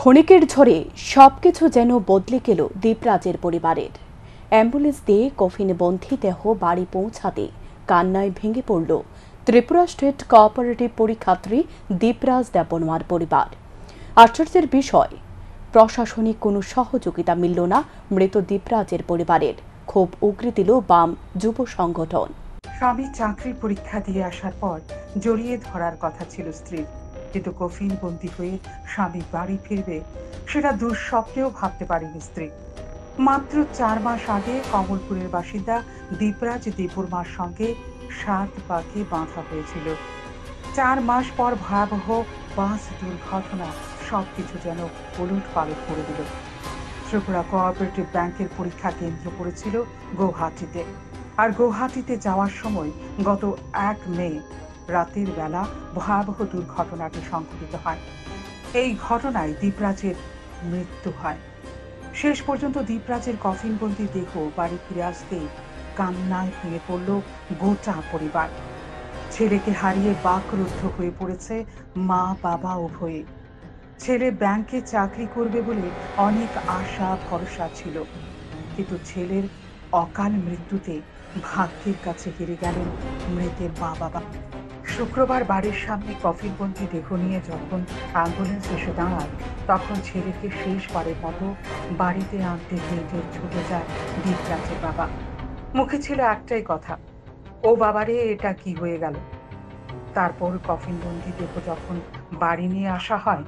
ক্ষণিকের ঝড়ে সবকিছু যেন বদলে গেল দীপরাজের পরিবারের। অ্যাম্বুলেন্স দিয়ে কফিনবন্দি দেহ বাড়ি পৌঁছাতে কান্নায় ভেঙে পড়ল ত্রিপুরা স্টেট কোঅপারেটিভ পরীক্ষার্থী দীপরাজ দেববর্মার পরিবার। আশ্চর্যের বিষয়, প্রশাসনিক কোনো সহযোগিতা মিলল না মৃত দীপরাজের পরিবারের। ক্ষোভ উগরে দিল বাম যুব সংগঠন। স্বামী চাকরির পরীক্ষা দিয়ে আসার পর জড়িয়ে ধরার কথা ছিল স্ত্রীর, কিন্তু কফিনবন্দি হয়ে স্বামী বাড়ি ফিরবে সেটা দুঃস্বপ্নেও ভাবতে পারেনি স্ত্রী। মাত্র 4 মাস আগে কমলপুরের বাসিন্দা দীপরাজ দেববর্মার সঙ্গে 7 বাঘে বাঁধা হয়েছিল। 4 মাস পর ভয়াবহ বাস দুর্ঘটনা সবকিছু যেন উলটপালট করে দিল। ত্রিপুরা কোঅপারেটিভ ব্যাংকের পরীক্ষা কেন্দ্র পড়েছিল গৌহাটিতে, আর গৌহাটিতে যাওয়ার সময় গত 1 মে রাতের বেলা ভয়াবহ দুর্ঘটনাটি সংঘটিত হয়। এই ঘটনায় দীপরাজের মৃত্যু হয়। শেষ পর্যন্ত দীপরাজের কফিনবন্দি দেহ বাড়ি ফিরে আসতে কান্নায় ভেঙে পড়ল গোটা পরিবার। ছেলেকে হারিয়ে বাকরুদ্ধ হয়ে পড়েছে মা বাবা উভয়ে। ছেলে ব্যাংকে চাকরি করবে বলে অনেক আশা ভরসা ছিল, কিন্তু ছেলের অকাল মৃত্যুতে ভাগ্যের কাছে হেরে গেলেন মৃতের মা বাবা। শুক্রবার বাড়ির সামনে কফিনবন্দি দেহ নিয়ে যখন অ্যাম্বুলেন্স এসে দাঁড়ায়, তখন ছেলেকে শেষবারের মতো বাড়িতে আনতে হেঁটে ছুটে যায় দীপরাজের বাবা। মুখে ছিল একটাই কথা, ও বাবারে এটা কি হয়ে গেল। তারপর কফিনবন্দি দেহ যখন বাড়ি নিয়ে আসা হয়,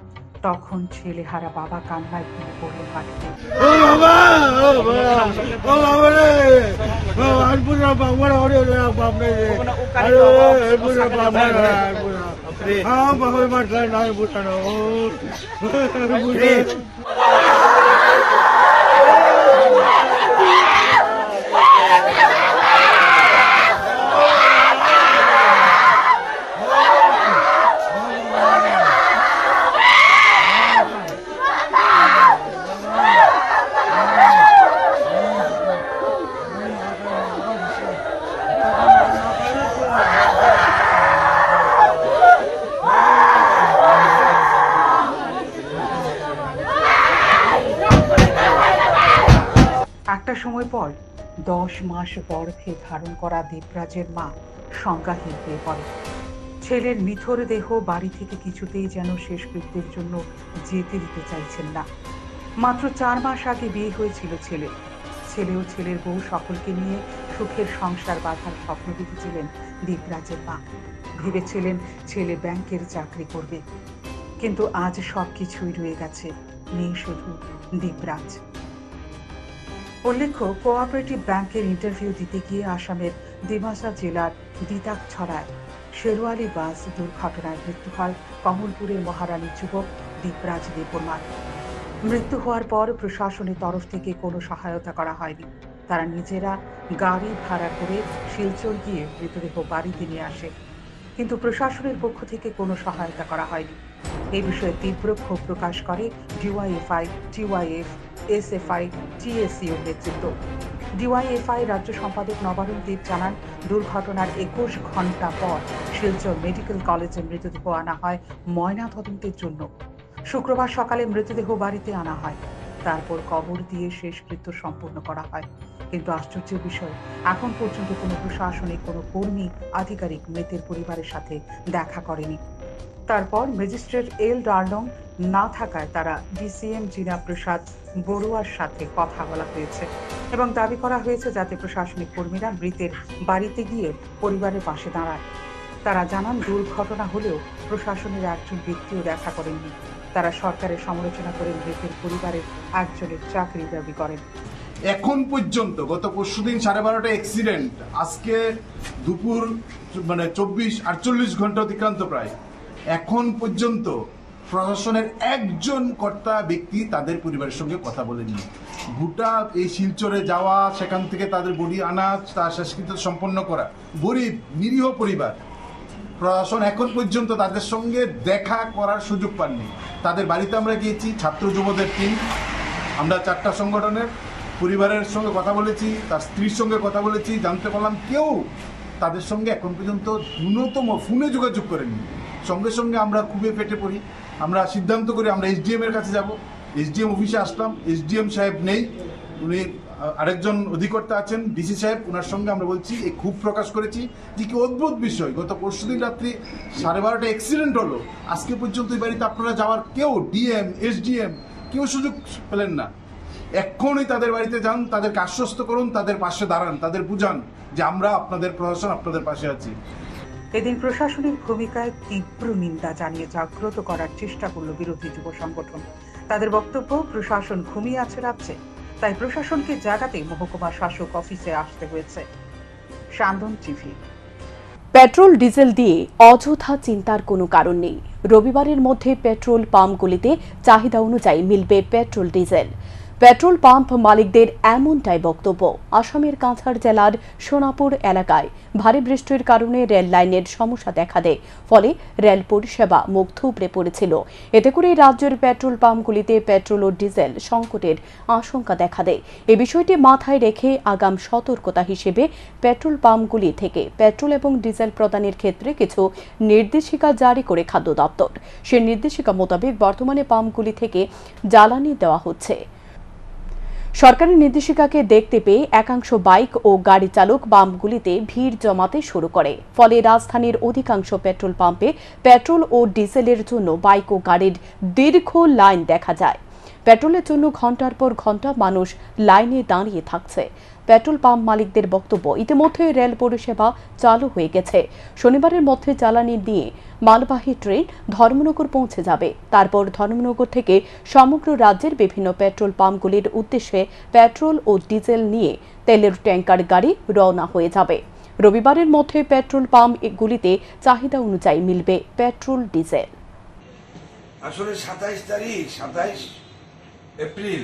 তখন ছেলে হারা বাবা কান্নায় ভেঙে পড়লো। একটা সময় পর 10 মাস গর্ভে ধারণ করা দীপরাজের মা সংজ্ঞাহীন হয়ে পড়ে। ছেলের নিথর দেহ বাড়ি থেকে কিছুতেই যেন শেষকৃত্যের জন্য যেতে দিতে চাইছেন না। মাত্র 4 মাস আগে বিয়ে হয়েছিল ছেলে ও ছেলের বউ সকলকে নিয়ে সুখের সংসার বাঁধার স্বপ্ন দেখেছিলেন দীপরাজের মা। ভেবেছিলেন ছেলে ব্যাংকের চাকরি করবে, কিন্তু আজ সব কিছুই রয়ে গেছে, নেই শুধু দীপরাজ। উল্লেখ্য, কোঅপারেটিভ ব্যাংকের ইন্টারভিউ দিতে গিয়ে আসামের ডিমাসা জেলার দিতাকছড়ায় শেরওয়ালি বাস দুর্ঘটনায় মৃত্যু হয় কমলপুরের মহারানী যুবক দীপরাজ দেববর্মার। মৃত্যু হওয়ার পর প্রশাসনের তরফ থেকে কোনো সহায়তা করা হয়নি। তারা নিজেরা গাড়ি ভাড়া করে শিলচর গিয়ে মৃতদেহ বাড়িতে নিয়ে আসে, কিন্তু প্রশাসনের পক্ষ থেকে কোনো সহায়তা করা হয়নি। এই বিষয়ে তীব্র ক্ষোভ প্রকাশ করে ডিওয়াইএফআই, টিওয়াইএফ, এসএফআই, টিএসসিও নেতৃত্ব। ডিওয়াইএফআই রাজ্য সম্পাদক নবারুণ দেব জানান, দুর্ঘটনার 21 ঘণ্টা পর শিলচর মেডিকেল কলেজে মৃতদেহ আনা হয় ময়নাতদন্তের জন্য। শুক্রবার সকালে মৃতদেহ বাড়িতে আনা হয়, তারপর কবর দিয়ে শেষকৃত্য সম্পূর্ণ করা হয়। কিন্তু আশ্চর্যের বিষয়, এখন পর্যন্ত কোনো প্রশাসনিক কোনো কর্মী আধিকারিক মৃতের পরিবারের সাথে দেখা করেনি। তারপর ম্যাজিস্ট্রেট এল ডার্লং না থাকায় তারা ডিসিএম জিনা প্রসাদ বড়ুয়ার সাথে কথা বলা হয়েছে এবং দাবি করা হয়েছে যাতে প্রশাসনিক কর্মীরা মৃতের বাড়িতে গিয়ে পরিবারের পাশে দাঁড়ায়। তারা জানান, দুর্ঘটনা হলেও প্রশাসনের একজন ব্যক্তিও দেখা করেননি। তারা সরকারের সমালোচনা করে মৃতের পরিবারের একজনের চাকরি দাবি করেন। এখন পর্যন্ত গত পরশুদিন 12:30 অ্যাক্সিডেন্ট, আজকে দুপুর 48 ঘন্টা অতিক্রান্ত প্রায়, এখন পর্যন্ত প্রশাসনের একজন কর্তা ব্যক্তি তাদের পরিবারের সঙ্গে কথা বলেনি। গোটা এই শিলচরে যাওয়া, সেখান থেকে তাদের বডি আনা, তার শেষকৃত্য সম্পন্ন করা, গরিব নিরীহ পরিবার, প্রশাসন এখন পর্যন্ত তাদের সঙ্গে দেখা করার সুযোগ পাননি। তাদের বাড়িতে আমরা গিয়েছি, ছাত্র যুবদের টিম, আমরা 4টা সংগঠনের পরিবারের সঙ্গে কথা বলেছি, তার স্ত্রীর সঙ্গে কথা বলেছি, জানতে পারলাম কেউ তাদের সঙ্গে এখন পর্যন্ত ন্যূনতম ফোনে যোগাযোগ করেনি। সঙ্গে সঙ্গে আমরা খুবই ফেটে পড়ি। আমরা সিদ্ধান্ত করে আমরা এসডিএম এর কাছে যাব। এসডিএম অফিসে আসলাম, এসডিএম সাহেব নেই, উনি আরেকজন অধিকর্তা আছেন ডিসি সাহেব, ওনার সঙ্গে আমরা বলছি এই ক্ষোভ প্রকাশ করেছি যে কি অদ্ভুত বিষয়, গত পরশুদিন রাত্রি 12:30টায় অ্যাক্সিডেন্ট হলো, আজকে পর্যন্ত এই বাড়িতে আপনারা যাওয়ার কেউ ডিএম এসডিএম কেউ সুযোগ পেলেন না। এক্ষুনি তাদের বাড়িতে যান, তাদেরকে আশ্বস্ত করুন, তাদের পাশে দাঁড়ান, তাদের বুঝান যে আমরা আপনাদের প্রশাসন আপনাদের পাশে আছি। এদিন প্রশাসনিক ভূমিকায় তীব্র নিন্দা জানিয়ে জাগ্রত করার চেষ্টা করল বিরোধী যুব সংগঠন। তাদের বক্তব্য প্রশাসন ঘুমিয়ে আছে রাজ্যে, তাই প্রশাসনকে জাগাতে মহকুমা শাসক অফিসে আসতে হয়েছে। পেট্রোল ডিজেল দিয়ে অযথা চিন্তার কোনো কারণ নেই। রবিবারের মধ্যে পেট্রোল পাম্পগুলিতে চাহিদা অনুযায়ী মিলবে পেট্রোল ডিজেল। পেট্রোল পাম্প মালিকদের এমনটাই বক্তব্য। আসামের কাছাড় জেলার সোনাপুর এলাকায় ভারী বৃষ্টির কারণে রেল লাইনের সমস্যা দেখা দেয়, ফলে রেল পরিষেবা মুখ থুবড়ে পড়েছিল। এতে করে রাজ্যের পেট্রোল পাম্পগুলিতে পেট্রোল ও ডিজেল সংকটের আশঙ্কা দেখা দেয়। এ বিষয়টি মাথায় রেখে আগাম সতর্কতা হিসেবে পেট্রোল পাম্পগুলি থেকে পেট্রোল এবং ডিজেল প্রদানের ক্ষেত্রে কিছু নির্দেশিকা জারি করে খাদ্য দপ্তর। সে নির্দেশিকা মোতাবেক বর্তমানে পাম্পগুলি থেকে জ্বালানি দেওয়া হচ্ছে। সরকারি নির্দেশিকাকে দেখতে পেয়ে একাংশ বাইক ও গাড়ি চালক পাম্পগুলিতে ভিড় জমাতে শুরু করে, ফলে রাজধানীর অধিকাংশ পেট্রোল পাম্পে পেট্রোল ও ডিজেলের জন্য বাইক ও গাড়ির দীর্ঘ লাইন দেখা যায়। পেট্রোলের জন্য ঘণ্টার পর ঘণ্টা মানুষ লাইনে দাঁড়িয়ে থাকছে। পেট্রোল পাম্প মালিকদের বক্তব্য, ইতিমধ্যে রেল পরিষেবা চালু হয়ে গেছে, শনিবারের মধ্যে জ্বালানি দিয়ে মালবাহী ট্রেন ধর্মনগর পৌঁছে যাবে, তারপর ধর্মনগর থেকে সমগ্র রাজ্যের বিভিন্ন পেট্রোল পাম্পগুলির উদ্দেশ্যে পেট্রোল ও ডিজেল নিয়ে তেলের ট্যাঙ্কার গাড়ি রওনা হয়ে যাবে। রবিবারের মধ্যে পেট্রোল পাম্পগুলিতে চাহিদা অনুযায়ী মিলবে পেট্রোল ডিজেল। আসলে 27 এপ্রিল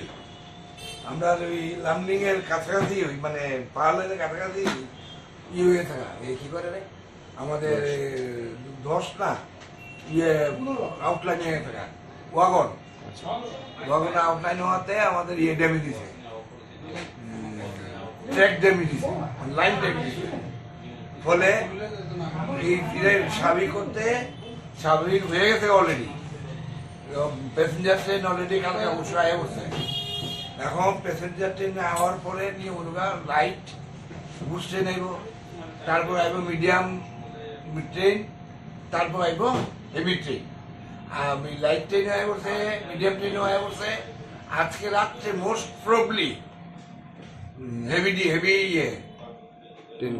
আমরা ওই লামডিংয়ের কাছাকাছি, ওই মানে পাহাড়ের কাছাকাছি ইয়ে হয়ে থাকা, এই কী করে রে আমাদের 10টা ইয়ে আউটলাইন হয়ে থাকা ওয়াগন আউটলাইন হওয়াতে আমাদের ইয়ে ড্যামেজ দিয়েছে, ট্র্যাক ড্যামেজ দিয়েছে, লাইন ড্যামেজ দিয়েছে, ফলে এই স্বাভাবিক করতে স্বাভাবিক হয়ে গেছে অলরেডি। প্যাসেঞ্জার ট্রেন অলরেডি কাছে অবশ্য আয় বসে, এখন প্যাসেঞ্জার ট্রেন আওয়ার পরে নিয়ে অনুগা লাইট বুস ট্রেন আইব, তারপর আইব মিডিয়াম ট্রেন, তারপর আইব হেভি ট্রেন। আর লাইট ট্রেনে আয় বসে, মিডিয়াম ট্রেনেও আয় বসে, আজকে রাত্রে মোস্ট প্রবলি হেভি ইয়ে ট্রেন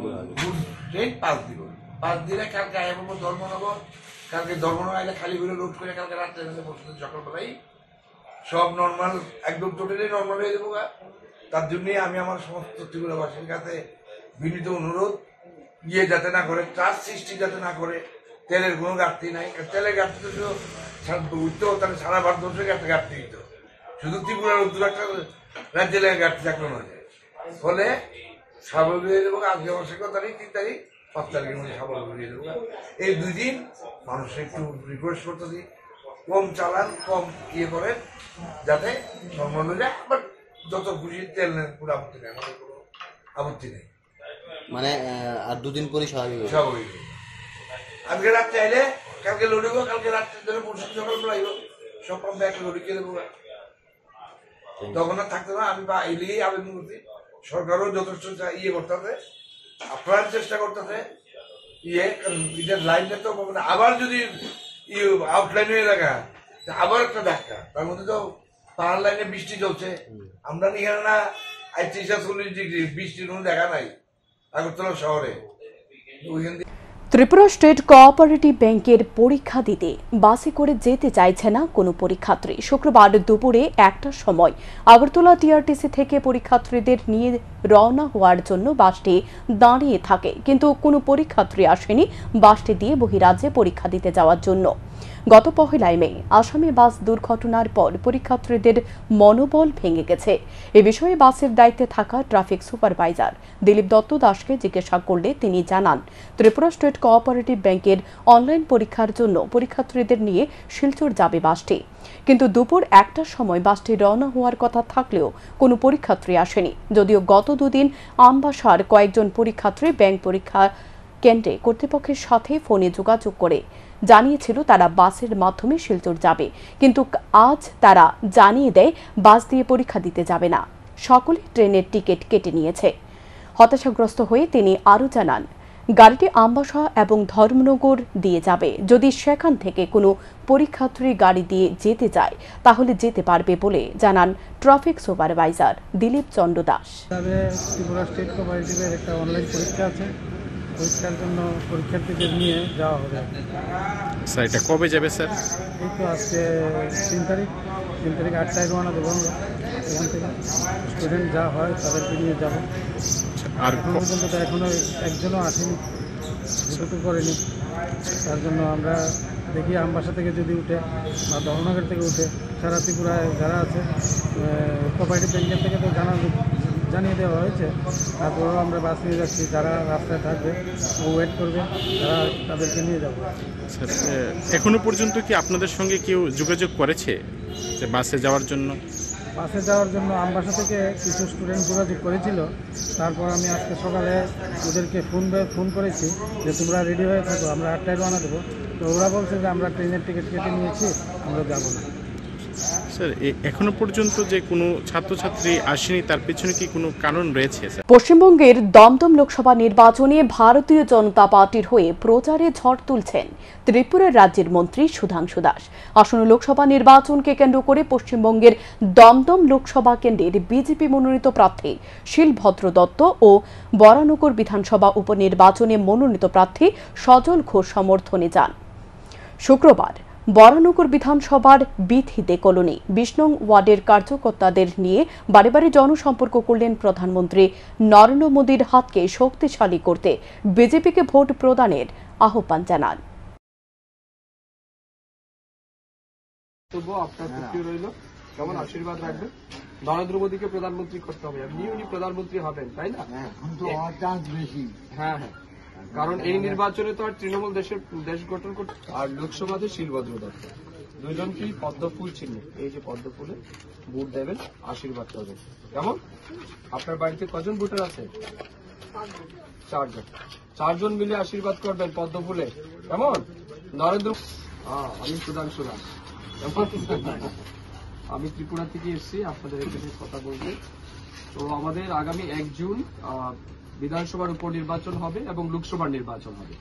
পাঁচ দিনে কালকে আয় বলবো ধর্মনগর। কালকে ধর্মনগর আইলে খালি ঘুরে লোড করে কালকে রাত্রে বসে সকালবেলায় সব নর্মাল একদম টোটালি নর্মাল হয়ে দেবো। তার জন্যে আমি আমার সমস্ত ত্রিপুরাবাসীর কাছে বিনীত অনুরোধ, ইয়ে যাতে না করে, চার্জ সৃষ্টি যাতে না করে, তেলের কোনো ঘাটতি নাই। তেলের ঘাটতি তো উঠতো, তাহলে সারা ভারতবর্ষের একটা ঘাটতি হইতো, শুধু ত্রিপুরার উত্তর একটা রাজ্যের ঘাটতি থাকলো না। ফলে স্বাভাবিক হয়ে দেবো, আজকে আমার 16 তারিখ 3 তারিখ 5 তারিখের মধ্যে স্বাভাবিক হয়ে দেবো। এই 2 দিন মানুষের একটু রিকোয়েস্ট করতেছি, কম চালান, কম ইয়ে করেন, যাতে সম্মান যায়। বাট যত খুশি তেল নেন, কোনো আপত্তি নেই, আমাদের কোনো আপত্তি নেই। মানে আর 2 দিন পরে স্বাভাবিক আজকে রাত চাইলে কালকে লড়িব, কালকে রাত্রে ধরে পরশু সকালবেলা আইব, সব পাম্পে একটা লড়ি খেয়ে দেবো, তখন আর থাকতে না। আমি এই লিগেই আবেদন করছি, সরকারও যথেষ্ট ইয়ে করতেছে, আপনার চেষ্টা করতেছে ইয়ে এটার লাইনটা তো আবার যদি আউটলাইন হয়ে দেখা আবার একটা ধাক্কা। তার মধ্যে তো পাহাড় লাইনে বৃষ্টি চলছে, আমরা এখানে না 40 ডিগ্রি বৃষ্টির কোনো দেখা নাই আগরতলা শহরে। ত্রিপুরা স্টেট কোঅপারেটিভ ব্যাংকের পরীক্ষা দিতে বাসে করে যেতে চাইছে না কোনো পরীক্ষার্থী। শুক্রবার দুপুরে 1টার সময় আগরতলা টিআরটিসি থেকে পরীক্ষার্থীদের নিয়ে রওনা হওয়ার জন্য বাসটি দাঁড়িয়ে থাকে, কিন্তু কোনো পরীক্ষার্থী আসেনি বাসটি দিয়ে বহিরাজ্যে পরীক্ষা দিতে যাওয়ার জন্য। গত 1 মে আসামে বাস দুর্ঘটনার পর পরীক্ষার্থীদের মনোবল ভেঙে গেছে। এ বিষয়ে বাসের দায়িত্বে থাকা ট্রাফিক সুপারভাইজার দিলীপ দত্ত দাসকে জিজ্ঞাসা করলে তিনি জানান, ত্রিপুরা স্টেট কোঅপারেটিভ ব্যাংকের অনলাইন পরীক্ষার জন্য পরীক্ষার্থীদের নিয়ে শিলচর যাবে বাসটি, কিন্তু দুপুর 1টার সময় বাসটি রওনা হওয়ার কথা থাকলেও কোনো পরীক্ষার্থী আসেনি। যদিও গত 2 দিন আমবাসার কয়েকজন পরীক্ষার্থী ব্যাংক পরীক্ষা কেন্দ্রে কর্তৃপক্ষের সাথে ফোনে যোগাযোগ করে জানিয়েছিল তারা বাসের মাধ্যমে শিলচর যাবে, কিন্তু আজ তারা জানিয়ে দেয় বাস দিয়ে পরীক্ষা দিতে যাবে না। সকলে ট্রেনের টিকিট কেটে নিয়েছে। হতাশাগ্রস্ত হয়ে তিনি আরও জানান, গাড়িটি আমবাসা এবং ধর্মনগর দিয়ে যাবে। যদি সেখান থেকে কোনো পরীক্ষার্থী গাড়ি দিয়ে যেতে চায় তাহলে যেতে পারবে বলে জানান traffic supervisor Dilip Chandra Das. Tripura state কোঅপারেটিভের একটা অনলাইন পরীক্ষা আছে, পরীক্ষার জন্য পরীক্ষার্থীদের নিয়ে যাওয়া হবে। স্যার, এটা কবে যাবে? স্যার, এই তো আজকে 3 তারিখ 8টায় রওনা দেবো। এখান থেকে স্টুডেন্ট যা হয় তাদেরকে নিয়ে যাবো। আর পর্যন্ত তো এখনো একজনও আসেনি, দুটো করেনি। তার জন্য আমরা দেখি আমবাসা থেকে যদি উঠে বা ধর্মনগর থেকে উঠে সারা ত্রিপুরায় যারা আছে কোঅপারেটিভ ব্যাংকের থেকে তো জানিয়ে দেওয়া হয়েছে। তারপরেও আমরা বাস নিয়ে যাচ্ছি, যারা রাস্তায় থাকবে ও ওয়েট করবে, তারা তাদেরকে নিয়ে যাবো। এখনো পর্যন্ত কি আপনাদের সঙ্গে কেউ যোগাযোগ করেছে যে বাসে যাওয়ার জন্য? বাসে যাওয়ার জন্য আমবাসা থেকে কিছু স্টুডেন্ট যোগাযোগ করেছিল। তারপর আমি আজকে সকালে ওদেরকে ফোন করেছি যে তোমরা রেডি হয়ে থাকো, আমরা 8টায় রওনা দেবো। তো ওরা বলছে যে আমরা ট্রেনের টিকিট কেটে নিয়েছি, আমরা যাব না। এখনো পর্যন্ত যে কোনো ছাত্রছাত্রী আসেনি তার পেছনে কি কোনো কারণ রয়েছে? পশ্চিমবঙ্গের দমদম লোকসভা নির্বাচনে ভারতীয় জনতা পার্টির হয়ে প্রচারে ঝড় তুলছেন ত্রিপুরার রাজ্যের মন্ত্রী সুধাংশু দাস। আসন্ন লোকসভা নির্বাচনকে কেন্দ্র করে পশ্চিমবঙ্গের দমদম লোকসভা কেন্দ্রের বিজেপি মনোনীত প্রার্থী শীলভদ্র দত্ত ও বরানগর বিধানসভা উপনির্বাচনে মনোনীত প্রার্থী সজল ঘোষ সমর্থনে যান। শুক্রবার বরানগর বিধানসভার বিথিতে কলোনি 20 নং ওয়ার্ডের কার্যকর্তাদের নিয়ে বারে বারে জনসম্পর্ক করলেন প্রধানমন্ত্রী নরেন্দ্র মোদীর হাতকে শক্তিশালী করতে বিজেপিকে ভোট প্রদানের আহ্বান জানান। নরেন্দ্র মোদীকে প্রধানমন্ত্রী করতে হবে, উনি প্রধানমন্ত্রী হবেন, তাই না? হ্যাঁ হ্যাঁ, কারণ এই নির্বাচনে তো আর তৃণমূল দেশ গঠন করতে আর লোকসভাতে শীলভদ্র দত্ত দুজনকেই পদ্মফুল ছিল, এই যে পদ্মফুলে ভোট দেবেন, আশীর্বাদ করবেন। কেমন? আপনার বাড়িতে কজন ভোটার আছে? 4জন মিলে আশীর্বাদ করবেন পদ্মফুলে। কেমন? নরেন্দ্র, আমি সুধাংশু দাস, আমি ত্রিপুরা থেকে এসেছি আপনাদের এখানে কথা বলতে। তো আমাদের আগামী 1 জুন বিধানসভার উপনির্বাচন হবে এবং লোকসভার নির্বাচন হবে।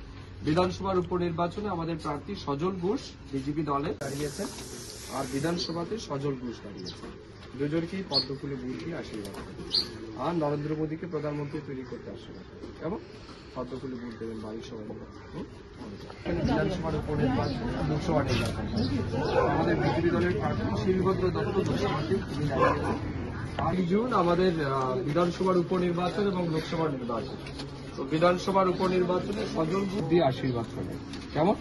বিধানসভার উপনির্বাচনে আমাদের প্রার্থী সজল ঘোষ বিজেপি দলে দাঁড়িয়েছে, আর বিধানসভাতে সজল ঘোষ দাঁড়িয়েছে। দুজনকেই পদ্মফুলে ভোট দিয়ে আশীর্বাদ আর নরেন্দ্র মোদীকে প্রধানমন্ত্রী তৈরি করতে আশীর্বাদ। এবং পদ্মফুলে ভোট দেবেন বাড়ির সবাই। বিধানসভার উপনির্বাচন, লোকসভা নির্বাচন আমাদের বিজেপি দলের প্রার্থী শীলভদ্র দত্ত লোকসভাতে তিনি দাঁড়িয়েছেন। 8 জুন আমাদের বিধানসভার উপনির্বাচন এবং লোকসভার নির্বাচন। তো বিধানসভার উপনির্বাচনে সজল ভোট দিয়ে আশীর্বাদ করেন। কেমন?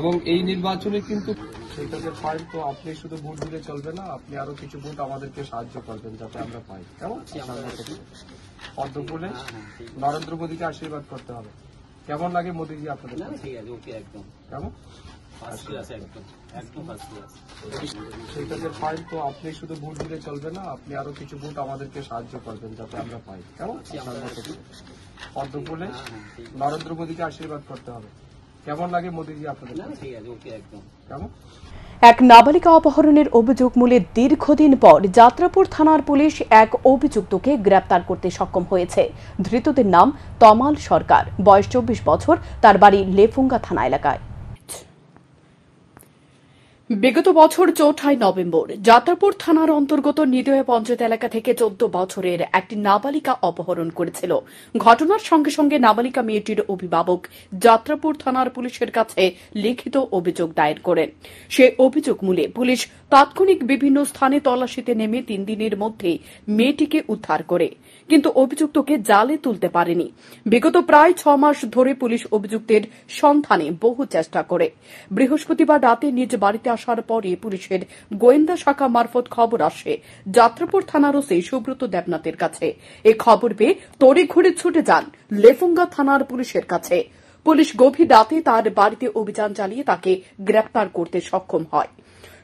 এবং এই নির্বাচনে কিন্তু সেটাকে পাই, তো আপনি শুধু ভোট দিলে চলবে না, আপনি আরো কিছু ভোট আমাদেরকে সাহায্য করবেন যাতে আমরা পাই। কেমন? পদ্মফুলে নরেন্দ্র মোদীকে আশীর্বাদ করতে হবে। কেমন লাগে মোদীজি আপনাদের? একদম কেমন? সেইটাদের ফাইল, তো আপনি শুধু ভোট দিলে চলবে না, আপনি আরো কিছু ভোট আমাদেরকে সাহায্য করবেন যাতে আমরা পাই। কেমন? পদ্মফুলে নরেন্দ্র মোদীকে আশীর্বাদ করতে হবে। কেমন লাগে মোদীজি আপনাদের? কেমন? এক নাবালিকা অপহরণের অভিযোগ মূলে দীর্ঘদিন পর যাত্রাপুর থানার পুলিশ এক অভিযুক্তকে গ্রেপ্তার করতে সক্ষম হয়েছে। ধৃতদের নাম তমাল সরকার, বয়স 24 বছর, তার বাড়ি লেফুঙ্গা থানা এলাকায়। বিগত বছর 4 নভেম্বর যাত্রাপুর থানার অন্তর্গত নিদয়া পঞ্চায়েত এলাকা থেকে 14 বছরের একটি নাবালিকা অপহরণ করেছিল। ঘটনার সঙ্গে সঙ্গে নাবালিকা মেয়েটির অভিভাবক যাত্রাপুর থানার পুলিশের কাছে লিখিত অভিযোগ দায়ের করেন। সে অভিযোগ মূলে পুলিশ তাৎক্ষণিক বিভিন্ন স্থানে তল্লাশিতে নেমে 3 দিনের মধ্যে মেয়েটিকে উদ্ধার করে, কিন্তু অভিযুক্তকে জালে তুলতে পারেনি। বিগত প্রায় 6 মাস ধরে পুলিশ অভিযুক্তের সন্ধানে বহু চেষ্টা করে। বৃহস্পতিবার রাতে নিজ বাড়িতে আসার পরে পুলিশের গোয়েন্দা শাখা মারফত খবর আসে যাত্রাপুর থানার ওসি সুব্রত দেবনাথের কাছে। এ খবর পেয়ে তড়িঘড়ি ছুটে যান লেফুঙ্গা থানার পুলিশের কাছে। পুলিশ গভীর রাতে তার বাড়িতে অভিযান চালিয়ে তাকে গ্রেপ্তার করতে সক্ষম হয়।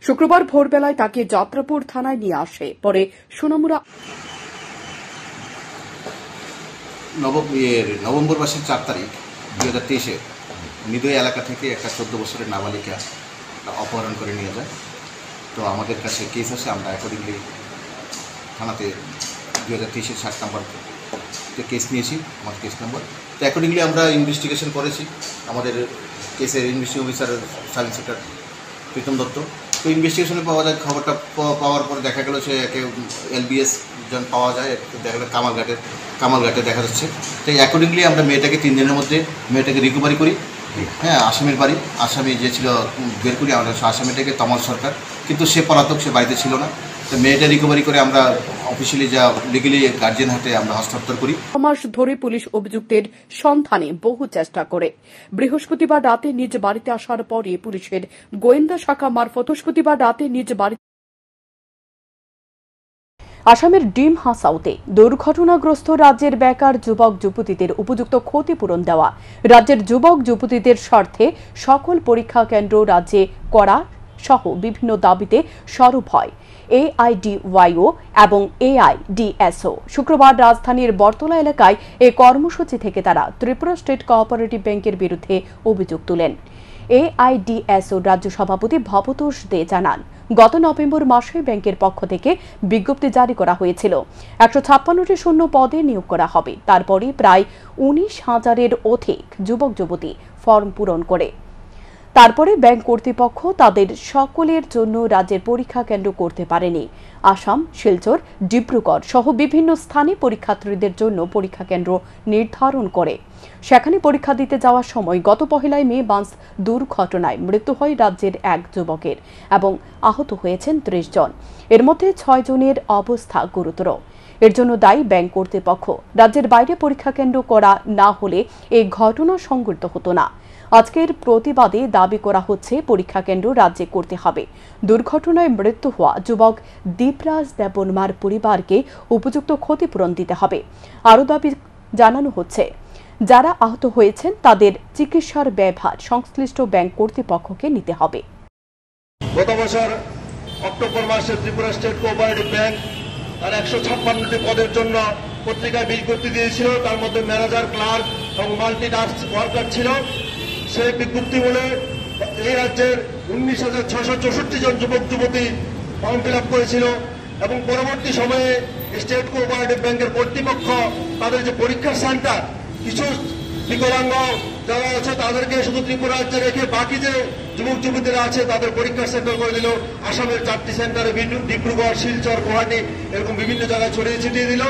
শুক্রবার ভোরবেলায় তাকে যাত্রাপুর থানায় নিয়ে আসে। পরে সোনামুড়া নভেম্বর মাসের 4 তারিখ 2023-এ নিদই এলাকা থেকে একটা ১৪ বছরের নাবালিকা অপহরণ করে নিয়ে যায়। তো আমাদের কাছে কেস আছে, আমরা অ্যাকর্ডিংলি থানাতে ২০২৩-এর ৬০ নম্বর কেস নিয়েছি, আমার কেস নম্বর। তো অ্যাকর্ডিংলি আমরা ইনভেস্টিগেশন করেছি, আমাদের কেসের investigation officer sub inspector Pritam Dutta. তো ইনভেস্টিগেশনে পাওয়া যায়, খবরটা পাওয়ার পর দেখা গেল সে একে এলবিএস জন পাওয়া যায়, দেখা গেলো কামালঘাটে দেখা যাচ্ছে। তো অ্যাকর্ডিংলি আমরা মেয়েটাকে 3 দিনের মধ্যে মেয়েটাকে রিকভারি করি। হ্যাঁ, আসামির বাড়ি আসামি যে ছিল বের করি আমরা, আসামিটাকে তমাল সরকার, কিন্তু সে পলাতক, সে বাড়িতে ছিল না। তো মেয়েটা রিকভারি করে আমরা অফিসিয়ালি যা লিগালি গার্ডিয়ান হাতে আমরা হস্তান্তর করি। 6 মাস ধরে পুলিশ অভিযুক্তের সন্ধানে বহু চেষ্টা করে। বৃহস্পতিবার রাতে নিজ বাড়িতে আসার পরে পুলিশের গোয়েন্দা শাখা মারফত আসামের ডিম হাসাউতে দুর্ঘটনাগ্রস্ত রাজ্যের বেকার যুবক যুবতীদের উপযুক্ত ক্ষতিপূরণ দেওয়া, রাজ্যের যুবক যুবতীদের স্বার্থে সকল পরীক্ষা কেন্দ্র রাজ্যে করা সহ বিভিন্ন দাবিতে সরব হয় AIDYO এবং AIDSO। শুক্রবার রাজধানীর বটতলা এলাকায় এই কর্মসূচি থেকে তারা ত্রিপুরা স্টেট কোঅপারেটিভ ব্যাংকের বিরুদ্ধে অভিযোগ তোলেন। AIDSO রাজ্য সভাপতি ভবতোষ দে জানান, গত নভেম্বর মাসে ব্যাংকের পক্ষ থেকে বিজ্ঞপ্তি জারি করা হয়েছিল ১৫৬টি শূন্য পদে নিয়োগ করা হবে। তারপরে প্রায় ১৯,০০০-এর অধিক যুবক যুবতী ফর্ম পূরণ করে তারপরে ব্যাংক কর্তৃপক্ষ তাদের সকলের জন্য রাজ্যের পরীক্ষা কেন্দ্র করতে পারেনি। আসাম, শিলচর, ডিব্রুগড় সহ বিভিন্ন স্থানে পরীক্ষার্থীদের জন্য পরীক্ষা কেন্দ্র নির্ধারণ করে। সেখানে পরীক্ষা দিতে যাওয়ার সময় গত 1 মে বাস দুর্ঘটনায় মৃত্যু হয় রাজ্যের এক যুবকের এবং আহত হয়েছেন 30 জন। এর মধ্যে 6 জনের অবস্থা গুরুতর। এর জন্য দায়ী ব্যাংক কর্তৃপক্ষ। রাজ্যের বাইরে পরীক্ষা কেন্দ্র করা না হলে এই ঘটনা সংঘটিত হতো না। আজকের প্রতিবাদে দাবি করা হচ্ছে পরীক্ষা কেন্দ্র রাজ্যে করতে হবে। দুর্ঘটনায় মৃত্যু হওয়া যুবক দীপরাজ দেববর্মার পরিবারকে উপযুক্ত ক্ষতিপূরণ দিতে হবে। আরও দাবি জানানো হচ্ছে যারা আহত হয়েছেন তাদের চিকিৎসার ব্যয়ভার সংশ্লিষ্ট ব্যাংক কর্তৃপক্ষকে নিতে হবে। গত বছর অক্টোবর মাসে ত্রিপুরা স্টেট কোঅপারেটিভ ব্যাংক তার ১৫৬টি পদের জন্য পত্রিকায় বিজ্ঞপ্তি দিয়েছিল। তার মধ্যে ম্যানেজার, ক্লার্ক এবং মাল্টিটাস্ক ওয়ার্কার ছিল। সেই বিজ্ঞপ্তি বলে এই রাজ্যের ১৯,৬৬৪ জন যুবক যুবতী ফর্ম ফিল আপ করেছিল এবং পরবর্তী সময়ে স্টেট কোঅপারেটিভ ব্যাংকের কর্তৃপক্ষ তাদের যে পরীক্ষা সেন্টার, কিছু বিকলাঙ্গ যারা আছে তাদেরকে শুধু ত্রিপুরা রাজ্যে রেখে বাকি যে যুবক যুবতীরা আছে তাদের পরীক্ষা সেন্টার করে দিল। আসামের 4টি সেন্টারে ডিব্রুগড়, শিলচর, গুয়াহাটি এরকম বিভিন্ন জায়গায় ছড়িয়ে ছিটিয়ে দিল।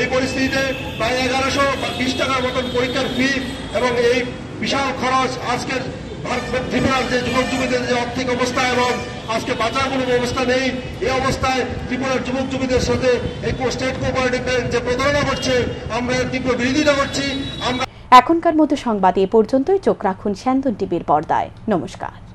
এই পরিস্থিতিতে প্রায় ১১20 টাকার মতন পরীক্ষার ফি এবং এই বিশাল খরচ আজকের ত্রিপুরার যে যুবক যুবীদের যে আর্থিক অবস্থা এবং আজকে বাঁচার কোনো ব্যবস্থা নেই, এই অবস্থায় ত্রিপুরার যুবক যুবীদের সাথে এই স্টেট কোঅপারেটিভ ব্যাংক যে প্রতারণা করছে আমরা তীব্র বিরোধিতা করছি। এখনকার মতো সংবাদ এ পর্যন্তই। চোখ রাখুন স্যান্দন টিভির পর্দায়। নমস্কার।